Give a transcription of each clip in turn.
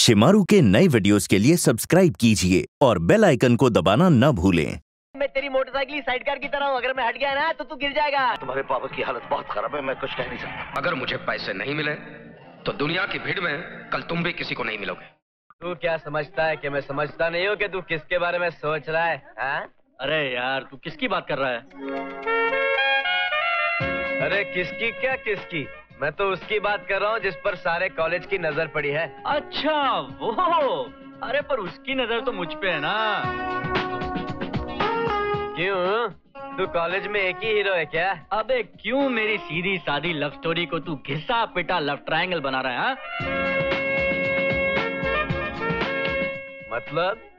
शेमारू के नए वीडियोस के लिए सब्सक्राइब कीजिए और बेल आइकन को दबाना न भूलें। मैं तेरी मोटरसाइकिल साइडकार की तरह हूँ, अगर मैं हट गया ना तो तू गिर जाएगा। तुम्हारे पापा की हालत बहुत खराब है, मैं कुछ कह नहीं सकता। अगर मुझे पैसे नहीं मिले तो दुनिया की भीड़ में कल तुम भी किसी को नहीं मिलोगे। तू क्या समझता है कि मैं समझता नहीं हूँ कि तू किसके बारे में सोच रहा है? अरे यार, तू किसकी बात कर रहा है? अरे किसकी क्या किसकी, मैं तो उसकी बात कर रहा हूँ जिस पर सारे कॉलेज की नजर पड़ी है। अच्छा वो, अरे पर उसकी नजर तो मुझ पे है ना। क्यों, तू कॉलेज में एक ही हीरो है क्या? अबे क्यों मेरी सीधी सादी लव स्टोरी को तू घिसा पिटा लव ट्रायंगल बना रहा है?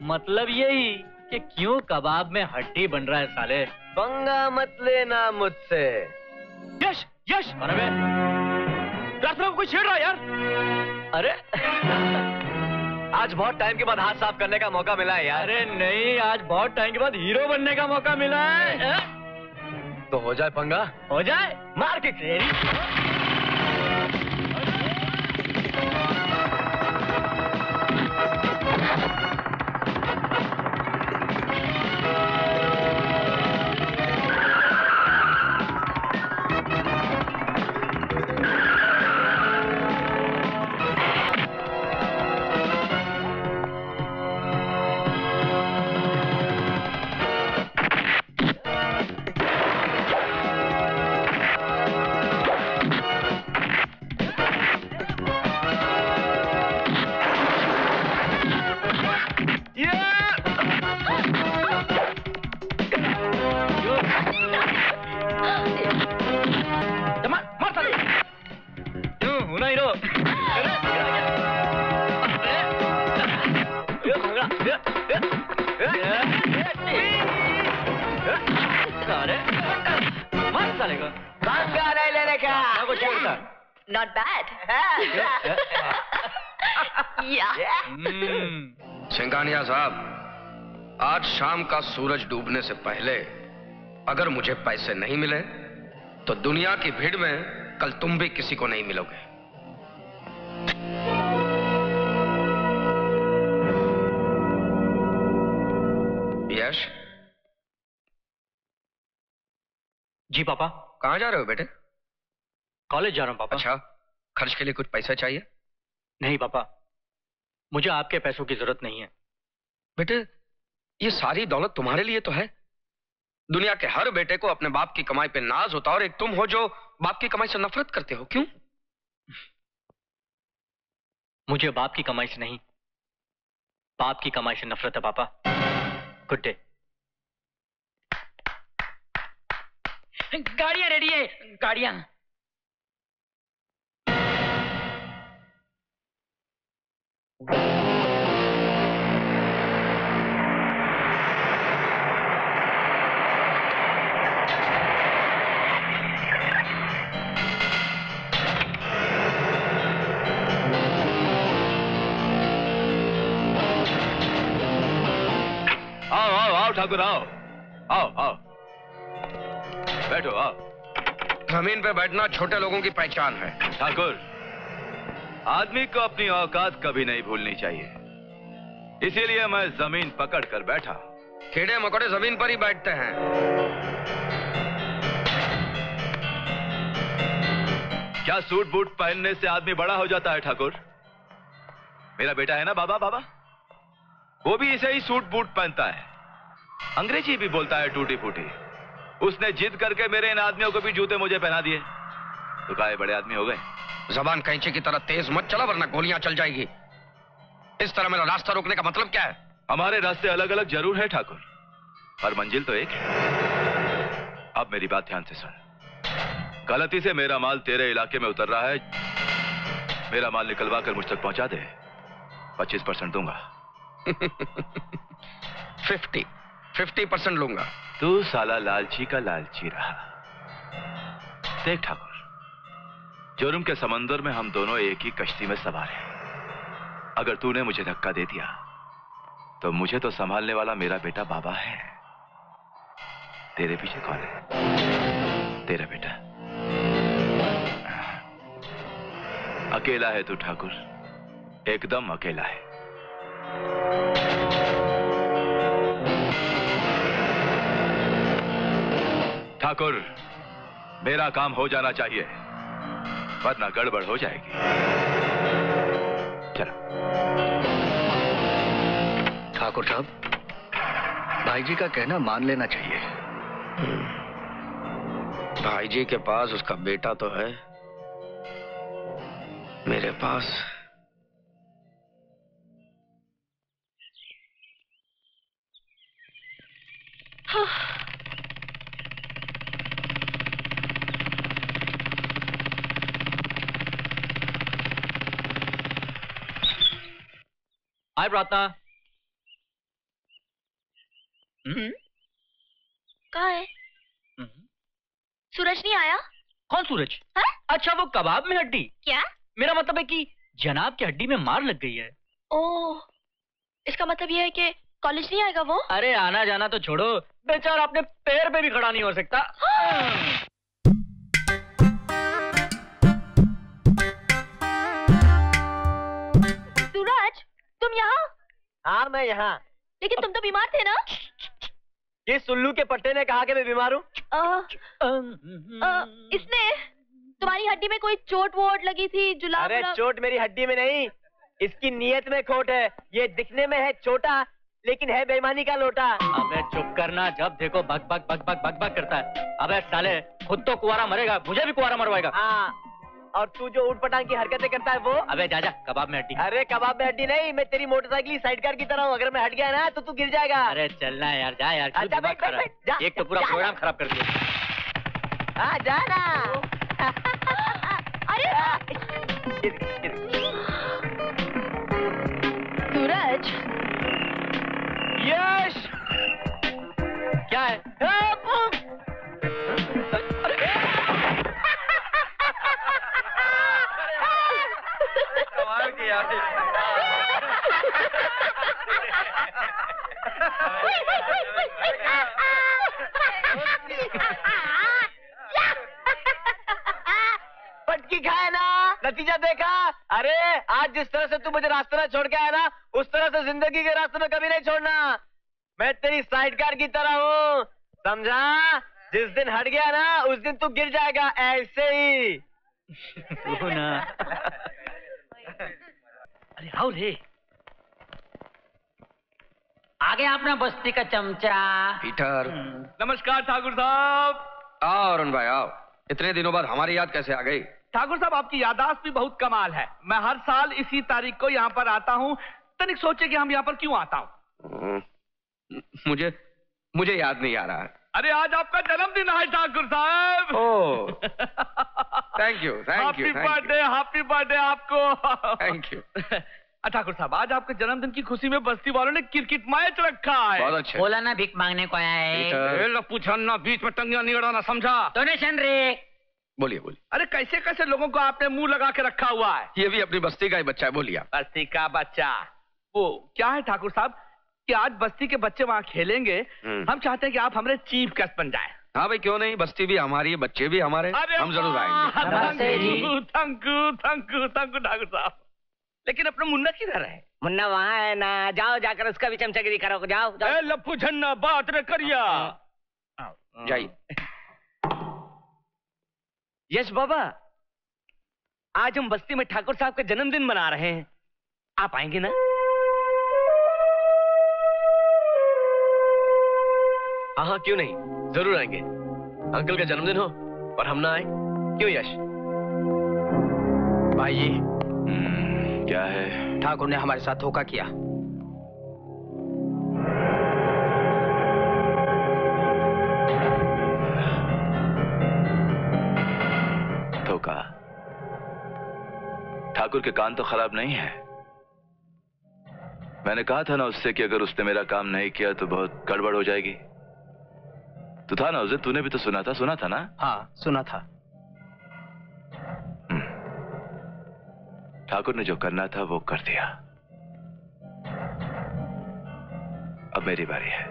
मतलब यही कि क्यों कबाब में हड्डी बन रहा है साले। पंगा मत लेना मुझसे। यश यश, अरे रास्ते में कोई छेड़ रहा है यार। अरे आज बहुत टाइम के बाद हाथ साफ करने का मौका मिला है यार। अरे नहीं, आज बहुत टाइम के बाद हीरो बनने का मौका मिला है। तो हो जाए पंगा, हो जाए मार के तेरी। Not bad. सिंघानिया साहब, आज शाम का सूरज डूबने से पहले अगर मुझे पैसे नहीं मिले तो दुनिया की भीड़ में कल तुम भी किसी को नहीं मिलोगे। यश। जी पापा। कहाँ जा रहे हो बेटे? कॉलेज जा रहा हूँ पापा। अच्छा, खर्च के लिए कुछ पैसा चाहिए? नहीं पापा, मुझे आपके पैसों की जरूरत नहीं है। बेटे, ये सारी दौलत तुम्हारे लिए तो है। दुनिया के हर बेटे को अपने बाप की कमाई पे नाज होता है और एक तुम हो जो बाप की कमाई से नफरत करते हो। क्यों? मुझे बाप की कमाई से नहीं, बाप की कमाई से नफरत है पापा। Good day. गाड़ियां रेडी है, गाड़ियां। आओ ठाकुर, आओ बैठो। आओ, जमीन पे बैठना छोटे लोगों की पहचान है। ठाकुर, आदमी को अपनी औकात कभी नहीं भूलनी चाहिए, इसीलिए मैं जमीन पकड़ कर बैठा। कीड़े मकोड़े जमीन पर ही बैठते हैं। क्या सूट बूट पहनने से आदमी बड़ा हो जाता है ठाकुर? मेरा बेटा है ना बाबा, वो भी इसे ही सूट बूट पहनता है। अंग्रेजी भी बोलता है टूटी फूटी। उसने जिद करके मेरे इन आदमियों को भी जूते मुझे पहना दिए। तो काहे बड़े आदमी हो गए। जबान कैंची की तरह तेज मत चला वरना गोलियां चल जाएगी। इस तरह मेरा रास्ता रोकने का मतलब क्या है? हमारे रास्ते अलग अलग जरूर है ठाकुर, पर मंजिल तो एक है। अब मेरी बात ध्यान से सुन। गलती से मेरा माल तेरे इलाके में उतर रहा है, मेरा माल निकलवा कर मुझ तक पहुंचा दे। 25% दूंगा। 50% लूंगा। तू साला लालची का लालची रहा। देख ठाकुर, जोरम के समंदर में हम दोनों एक ही कश्ती में सवार हैं। अगर तूने मुझे धक्का दे दिया तो मुझे तो संभालने वाला मेरा बेटा बाबा है। तेरे पीछे कौन है? तेरा बेटा। अकेला है तू ठाकुर, एकदम अकेला है। ठाकुर, मेरा काम हो जाना चाहिए वरना गड़बड़ हो जाएगी। चलो। ठाकुर साहब, भाई जी का कहना मान लेना चाहिए। भाई जी के पास उसका बेटा तो है, मेरे पास हाय प्रार्थना। कहाँ है? सूरज नहीं आया? कौन सूरज? है? अच्छा, वो कबाब में हड्डी। क्या? मेरा मतलब है कि जनाब की हड्डी में मार लग गई है। ओह, इसका मतलब यह है कि कॉलेज नहीं आएगा वो? अरे आना जाना तो छोड़ो, बेचारा अपने पैर पे भी खड़ा नहीं हो सकता। हाँ। तुम यहाँ? हाँ मैं यहाँ। लेकिन तुम तो बीमार थे ना? ये सुल्लू के पट्टे ने कहा कि मैं बीमार हूँ? इसने तुम्हारी हड्डी में कोई चोट वोट लगी थी? जुलाब? अरे चोट मेरी हड्डी में नहीं, इसकी नियत में खोट है। ये दिखने में है छोटा लेकिन है बेईमानी का लोटा। अबे चुप करना, जब देखो बक बक बक बक बक बक करता है। अबे साले, खुद तो कुंवारा मरेगा, मुझे भी कुंवारा मरवाएगा। और तू जो ऊट पटांग की हरकतें करता है वो? अबे जा जा, कबाब में हड्डी। अरे कबाब में हड्डी नहीं, मैं तेरी मोटरसाइकिल साइडकार की तरह हूँ, अगर मैं हट गया ना तो तू गिर जाएगा। अरे चलना यार, जा यार। अच्छा बैठ जा, एक तो पूरा प्रोग्राम खराब कर दिया। हाँ जा ना। अरे सूरज। यश, क्या है? पटकी खाए ना, नतीजा देखा? अरे आज जिस तरह से तू मुझे रास्ते में छोड़ के आया ना, उस तरह से जिंदगी के रास्ते में कभी नहीं छोड़ना। मैं तेरी साइडकार की तरह हूँ, समझा? जिस दिन हट गया ना उस दिन तू गिर जाएगा, ऐसे ही। वो ना। अरे राहुल, हे आगे अपना बस्ती का चमचा पीटर। नमस्कार ठाकुर साहब। आओ अरुण भाई आओ, इतने दिनों बाद हमारी याद कैसे आ गई? ठाकुर साहब आपकी याददाश्त भी बहुत कमाल है। मैं हर साल इसी तारीख को यहाँ पर आता हूँ, तनिक सोचे कि हम यहाँ पर क्यों आता हूँ। मुझे याद नहीं आ रहा है। अरे आज आपका जन्मदिन है ठाकुर साहब। Oh, thank you thank you. Happy birthday, happy birthday आपको। Thank you. ठाकुर साहब, आज आपके जन्मदिन की खुशी में बस्ती वालों ने क्रिकेट मैच रखा है। बहुत अच्छा। बोला ना भीख मांगने को आया है। पूछा ना, बीच में टंगियां नहीं अड़ाना, समझा? डोनेशन रे। बोलिए बोलिए। अरे कैसे कैसे लोगों को आपने मुंह लगा के रखा हुआ है। ये भी अपनी बस्ती का ही बच्चा है। बोलिए। बस्ती का बच्चा वो क्या है ठाकुर साहब कि आज बस्ती के बच्चे वहाँ खेलेंगे, हम चाहते हैं कि आप हमारे चीफ गेस्ट बन जाए। हाँ भाई क्यों नहीं, बस्ती भी हमारी, बच्चे भी हमारे, हम जरूर आएंगे। थैंक यू ठाकुर साहब। लेकिन अपना मुन्ना किधर है? मुन्ना वहाँ है ना, जाओ जाकर उसका भी चमचागिरी करो, जाओ जाओ। लप्पू झन्ना बात न करिया, जाइए। यश बाबा, आज हम बस्ती में ठाकुर साहब का जन्मदिन मना रहे हैं, आप आएंगे ना? हाँ, क्यों नहीं, जरूर आएंगे। अंकल का जन्मदिन हो और हम ना आए, क्यों यश भाई? क्या है? ठाकुर ने हमारे साथ धोखा किया। धोखा? ठाकुर के कान तो खराब नहीं है। मैंने कहा था ना उससे कि अगर उसने मेरा काम नहीं किया तो बहुत गड़बड़ हो जाएगी। तो था ना उसे, तूने भी तो सुना था ना? हाँ सुना था। ठाकुर ने जो करना था वो कर दिया, अब मेरी बारी है।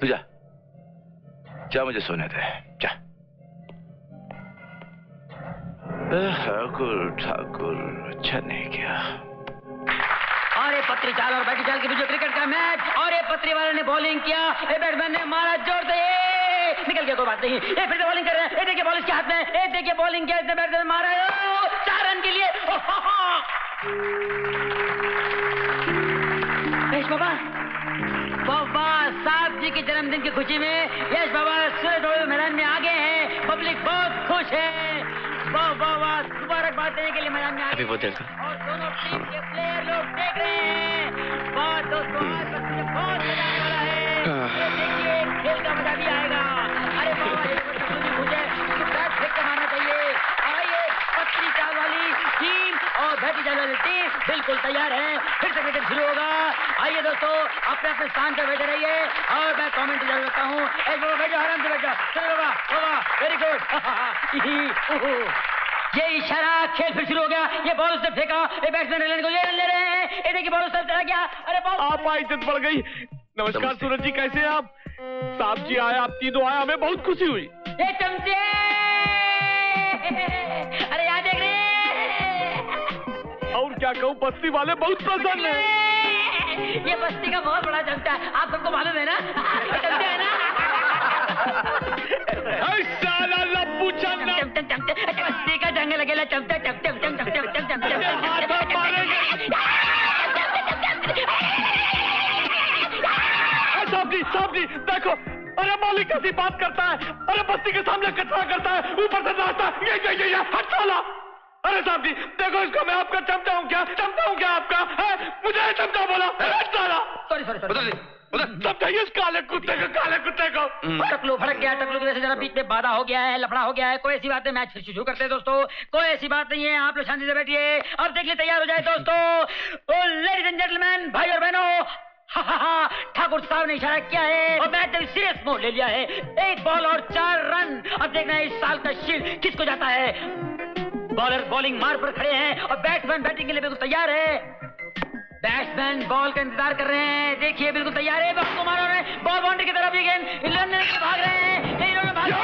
तू जा, मुझे सोने दे, जा। ठाकुर ठाकुर अच्छा नहीं किया। और ये पत्री चाल और बैटी चाल के बीच क्रिकेट का मैच और ये पत्री वाले ने बॉलिंग किया, ये बैट्समैन ने मारा जोर से, निकल गया कोई बात नहीं, ये फिर से बॉलिंग कर रहे हैं, ये देखिए बॉल इसके हाथ में, ये देखिए बॉलिंग किया इसने, बैट्समैन मारा 4 रन के लिए। यश बाबा बाबा साहब जी के जन्मदिन की खुशी में यश बाबा सूर्य मैदान में आ गए हैं, पब्लिक बहुत खुश है, वाह वाह वाह, मुबारकबाद देने के लिए मैदान में आए। और दोनों टीम के प्लेयर लोग देख रहे हैं, बहुत दोस्तों आज बच्चे बहुत मजा आने वाला है, ये देखिए खेल का मजा भी आएगा। अरे बाबा ये मुझे बैट फेंक के मारना चाहिए। आइए पत्री चाल वाली टीम और बैटी चाल वाली टीम बिल्कुल तैयार है, फिर से क्रिकेट शुरू होगा। आइए दोस्तों अपने अपने स्थान पर बैठे रहिए और मैं कमेंट जारी रखता हूँ। बैठो आराम से बैठो, चलो बाबा वेरी गुड। ये इशारा, खेल फिर शुरू हो गया, ये बॉल उसने फेंका, ये बैट्समैन रन को ये रन ले रहे हैं, ये देखिए बॉल उसने चला गया। अरे बॉल आपका इज्जत बढ़ गई। नमस्कार सूरज जी, कैसे हैं आप? साहब जी आए, आपकी दो आया, हमें बहुत खुशी हुई। ये चमचे, अरे यहाँ देख रहे, और क्या कहूँ, बस्ती वाले बहुत प्रसन्न है। ये बस्ती का बहुत बड़ा चमचा है, आप सबको मालूम है ना, चमचे है ना का जंगल लगेला, चमचा चम चम चम चम चम चम चम चम चम। देखो, अरे मालिक कैसी बात करता है, अरे बस्ती के सामने कचरा करता है, ऊपर से नाचता है, ये हट साला। अरे साहब जी देखो इसको, मैं आपका चमचा हूँ क्या, चमचा हूँ क्या आपका, मुझे चमचा बोला, हट साला। सॉरी सॉरी, सब चाहिए काले कुत्ते को, काले कुत्ते को। टकलू भड़क गया, टकलू की वजह से जरा बीच में बाधा हो गया है, लफड़ा हो गया है, कोई ऐसी बात नहीं, मैच फिर शुरू करते हैं दोस्तों, कोई ऐसी बात नहीं है, आप लोग शांति से बैठिए और देखिए तैयार हो जाए दोस्तों। लेडीज एंड जेंटलमैन, भाई और बहनों, ठाकुर साहब ने इशारा किया है और मैच ने सीरियस मोड ले लिया है, 1 बॉल और 4 रन। अब देखना है इस साल का शील्ड किसको जाता है। बॉलर बॉलिंग मार पर खड़े हैं और बैट्समैन बैटिंग के लिए बिल्कुल तैयार है, बैट्समैन बॉल का इंतजार कर रहे हैं, देखिए बिल्कुल तैयार है, बॉल को मारो रहे हैं, बॉल बाउंड्री की तरफ, ये गेंद इन्होंने भाग रहे हैं, इन्होंने भाग रहे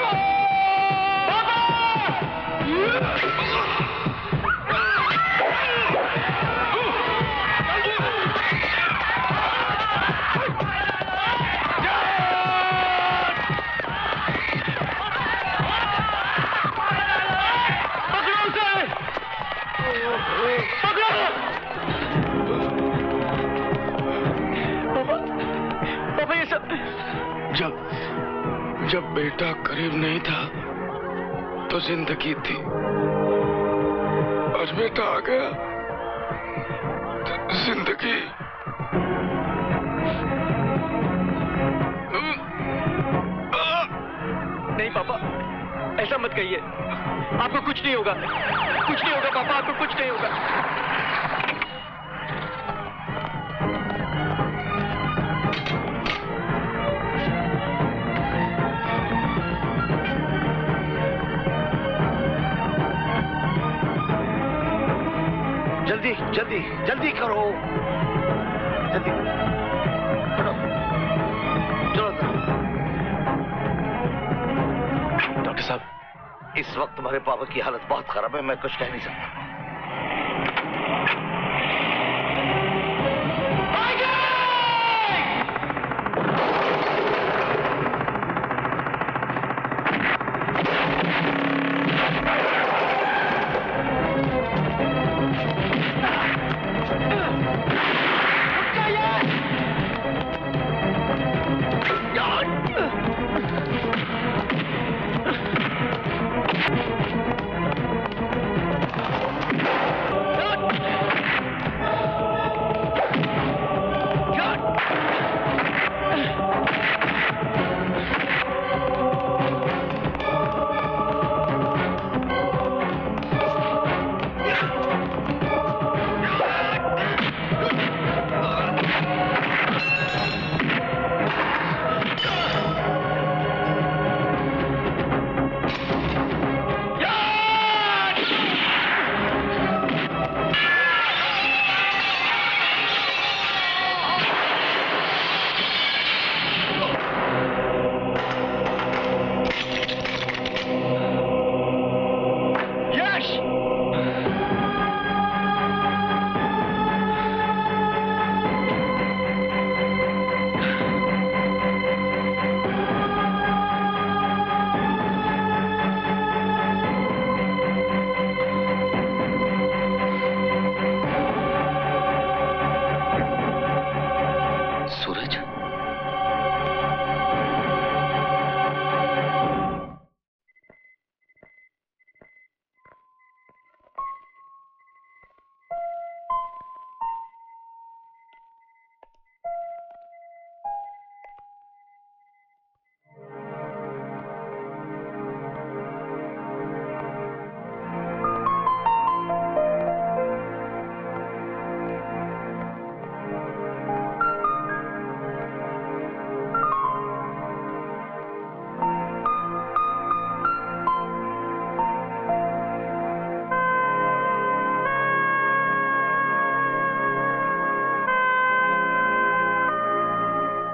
जब बेटा करीब नहीं था तो जिंदगी थी, आज बेटा आ गया तो जिंदगी। नहीं पापा ऐसा मत कहिए, आपको कुछ नहीं होगा, कुछ नहीं होगा पापा, आपको कुछ नहीं होगा। जल्दी जल्दी जल्दी करो, जल्दी चलो चलो। डॉक्टर साहब इस वक्त तुम्हारे पापा की हालत बहुत खराब है, मैं कुछ कह नहीं सकता।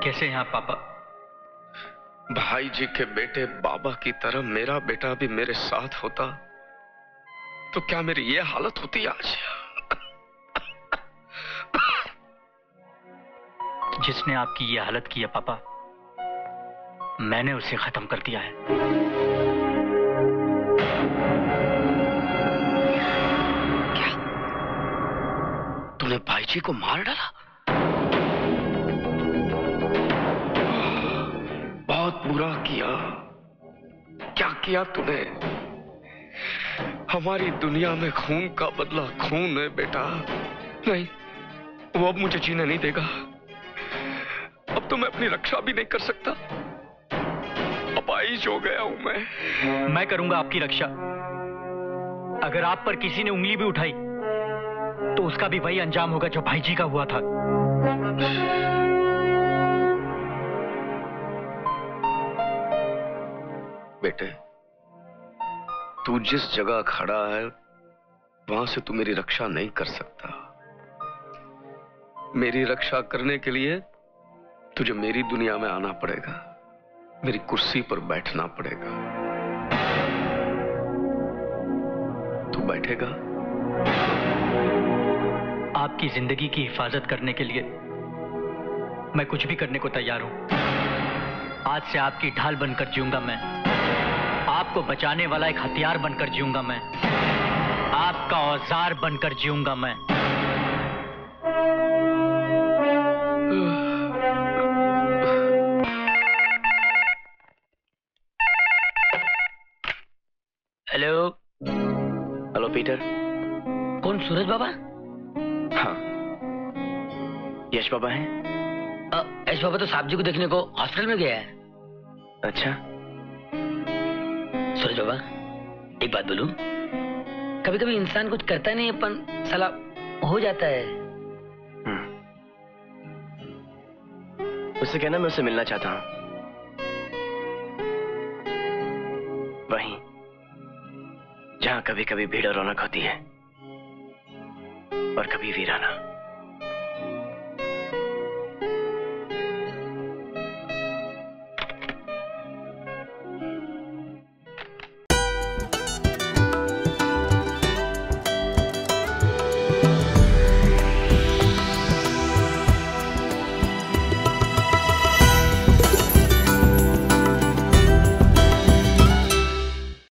कैसे यहाँ पापा? भाई जी के बेटे बाबा की तरह मेरा बेटा भी मेरे साथ होता तो क्या मेरी ये हालत होती आज? जिसने आपकी ये हालत की है पापा, मैंने उसे खत्म कर दिया है। तूने भाई जी को मार डाला? बहुत बुरा किया। क्या किया तूने? हमारी दुनिया में खून का बदला खून है बेटा। नहीं, वो अब मुझे जीने नहीं देगा। अब तो मैं अपनी रक्षा भी नहीं कर सकता। अपाहिज हो गया हूं मैं करूंगा आपकी रक्षा। अगर आप पर किसी ने उंगली भी उठाई तो उसका भी वही अंजाम होगा जो भाई जी का हुआ था। बेटे, तू जिस जगह खड़ा है वहां से तू मेरी रक्षा नहीं कर सकता। मेरी रक्षा करने के लिए तुझे मेरी दुनिया में आना पड़ेगा, मेरी कुर्सी पर बैठना पड़ेगा। तू बैठेगा? आपकी जिंदगी की हिफाजत करने के लिए मैं कुछ भी करने को तैयार हूं। आज से आपकी ढाल बनकर जीऊंगा मैं, आपको बचाने वाला एक हथियार बनकर जीऊंगा मैं, आपका औजार बनकर जीऊंगा मैं। हेलो हेलो पीटर, कौन सूरज बाबा? हाँ, यश बाबा है। यश बाबा तो साहब जी को देखने को हॉस्पिटल में गया है। अच्छा सूरज बाबा, एक बात बोलूं? कभी कभी इंसान कुछ करता नहीं अपन साला हो जाता है। उससे कहना मैं उससे मिलना चाहता हूँ। वहीं जहाँ कभी कभी भीड़ और रौनक होती है और कभी वीराना।